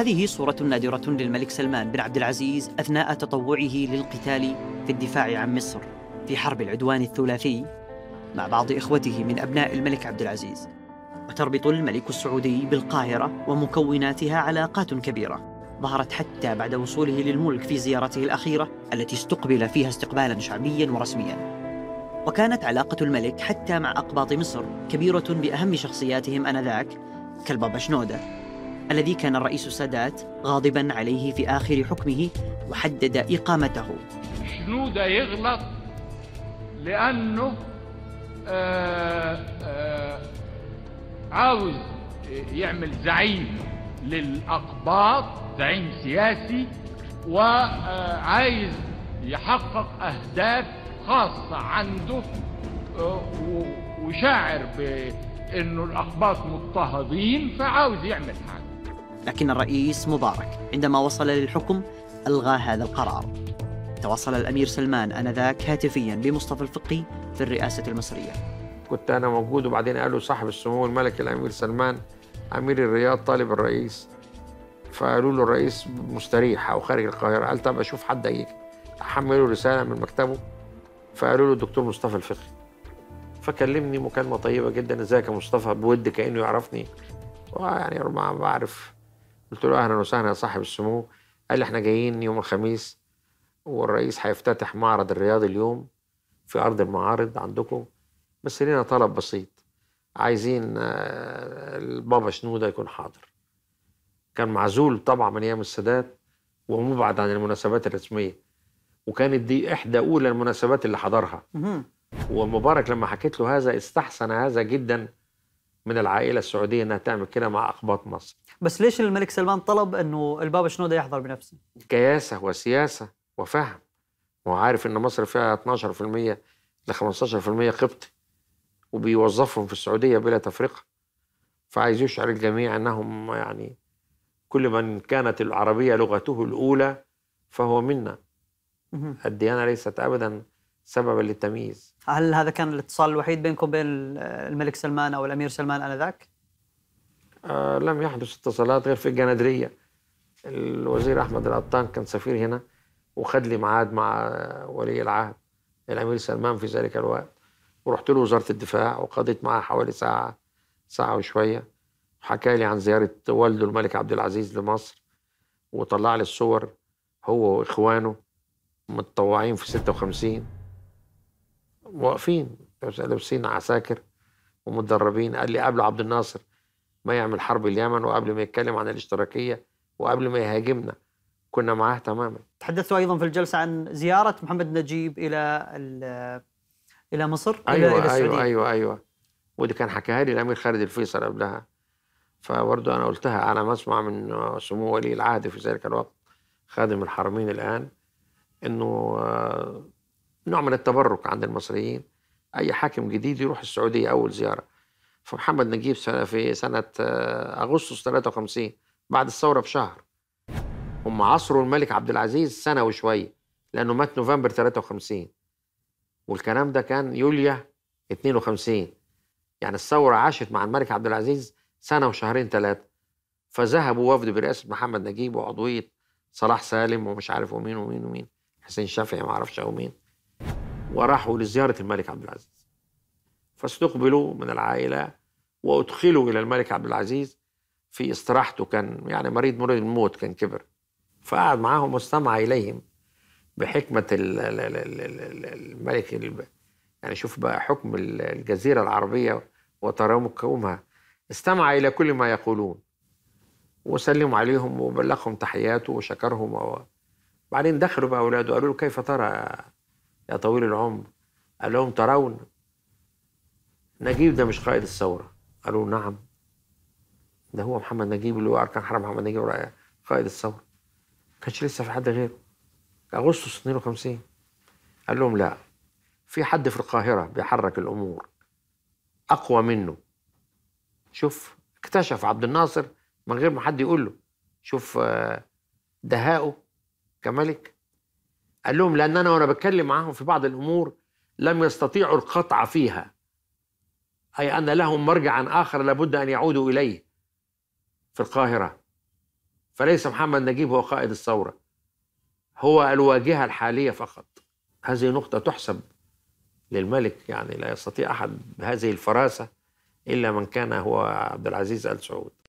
هذه صورة نادرة للملك سلمان بن عبد العزيز أثناء تطوعه للقتال في الدفاع عن مصر في حرب العدوان الثلاثي مع بعض إخوته من أبناء الملك عبد العزيز. وتربط الملك السعودي بالقاهرة ومكوناتها علاقات كبيرة ظهرت حتى بعد وصوله للملك في زيارته الأخيرة التي استقبل فيها استقبالا شعبيا ورسميا. وكانت علاقة الملك حتى مع أقباط مصر كبيرة بأهم شخصياتهم آنذاك كالبابا شنودة الذي كان الرئيس سادات غاضبا عليه في آخر حكمه وحدد إقامته. شنودة يغلط لأنه عاوز يعمل زعيم للأقباط، زعيم سياسي، وعايز يحقق أهداف خاصة عنده وشاعر بأنه الأقباط مضطهدين فعاوز يعمل حاجة. لكن الرئيس مبارك عندما وصل للحكم ألغى هذا القرار. تواصل الأمير سلمان آنذاك هاتفيا بمصطفى الفقي في الرئاسة المصرية. كنت أنا موجود وبعدين قالوا صاحب السمو الملك الأمير سلمان أمير الرياض طالب الرئيس، فقالوا له الرئيس مستريح أو خارج القاهرة. قال طب أشوف حد أجيك أحمله رسالة من مكتبه، فقالوا له الدكتور مصطفى الفقي. فكلمني مكالمة طيبة جدا، ازيك يا مصطفى، بود كأنه يعرفني ويعني ما بعرف. قلت له أهلا وسهلا يا صاحب السمو. قال لي إحنا جايين يوم الخميس والرئيس هيفتتح معرض الرياض اليوم في أرض المعارض عندكم، بس لنا طلب بسيط، عايزين البابا شنودة يكون حاضر. كان معزول طبعا من أيام السادات ومبعد عن المناسبات الرسمية، وكانت دي إحدى أولى المناسبات اللي حضرها. ومبارك لما حكيت له هذا استحسن هذا جدا من العائلة السعودية إنها تعمل كده مع أقباط مصر. بس ليش الملك سلمان طلب إنه البابا شنودة يحضر بنفسه؟ كياسة وسياسة وفهم، وعارف إن مصر فيها 12% ل 15% قبطي وبيوظفهم في السعودية بلا تفرقة، فعايز يشعر الجميع أنهم يعني كل من كانت العربية لغته الأولى فهو منا. الديانة ليست أبداً سبباً للتمييز. هل هذا كان الاتصال الوحيد بينكم بين الملك سلمان أو الأمير سلمان آنذاك؟ لم يحدث اتصالات غير في الجندرية. الوزير أحمد القطان كان سفير هنا وخد لي ميعاد مع ولي العهد الأمير سلمان في ذلك الوقت، ورحت له وزارة الدفاع وقضيت معاه حوالي ساعة وشوية. حكى لي عن زيارة والده الملك عبد العزيز لمصر وطلع لي الصور هو وإخوانه متطوعين في 56 واقفين لابسين عساكر ومتدربين. قال لي قبل عبد الناصر ما يعمل حرب اليمن وقبل ما يتكلم عن الاشتراكية وقبل ما يهاجمنا كنا معاه تماما. تحدثتوا أيضا في الجلسة عن زيارة محمد نجيب إلى مصر؟ أيوة إلى أيوة أيوة أيوة، ودي كان حكاها لي الأمير خالد الفيصل قبلها، فبرضه أنا قلتها على ما أسمع من سمو ولي العهد في ذلك الوقت خادم الحرمين الآن، إنه نوع من التبرك عند المصريين أي حاكم جديد يروح السعودية أول زيارة. فمحمد نجيب في سنة أغسطس 53 بعد الثورة بشهر، هم عصروا الملك عبد العزيز سنة وشوية لأنه مات نوفمبر 53 والكلام ده كان يوليو 52، يعني الثورة عاشت مع الملك عبد العزيز سنة وشهرين ثلاثة. فذهبوا وفد برئاسة محمد نجيب وعضوية صلاح سالم ومش عارف ومين ومين ومين، حسين الشافعي ما اعرفش او مين، وراحوا لزيارة الملك عبد العزيز. فاستقبلوا من العائلة وادخلوا إلى الملك عبد العزيز في استراحته، كان يعني مريض الموت، كان كبر، فقعد معاهم واستمع إليهم بحكمة الملك يعني شوف بقى حكم الجزيرة العربية وتراكمها، استمع إلى كل ما يقولون وسلموا عليهم وبلغهم تحياته وشكرهم بعدين دخلوا بقى أولاده قالوا له كيف ترى يا طويل العمر؟ قال لهم ترون نجيب ده مش قائد الثورة؟ قالوا نعم ده هو محمد نجيب اللي هو أركان حرب محمد نجيب قائد الثورة، كانش لسه في حد غيره. أغسطس 52 قال لهم لا، في حد في القاهرة بيحرك الأمور أقوى منه. شوف اكتشف عبد الناصر من غير ما حد يقول له، شوف دهائه كملك. قال لهم لأن أنا وأنا بتكلم معاهم في بعض الأمور لم يستطيعوا القطع فيها، أي أن لهم مرجعا آخر لابد أن يعودوا إليه في القاهرة، فليس محمد نجيب هو قائد الثورة، هو الواجهة الحالية فقط. هذه نقطة تحسب للملك، يعني لا يستطيع أحد بهذه الفراسة إلا من كان هو عبد العزيز آل سعود.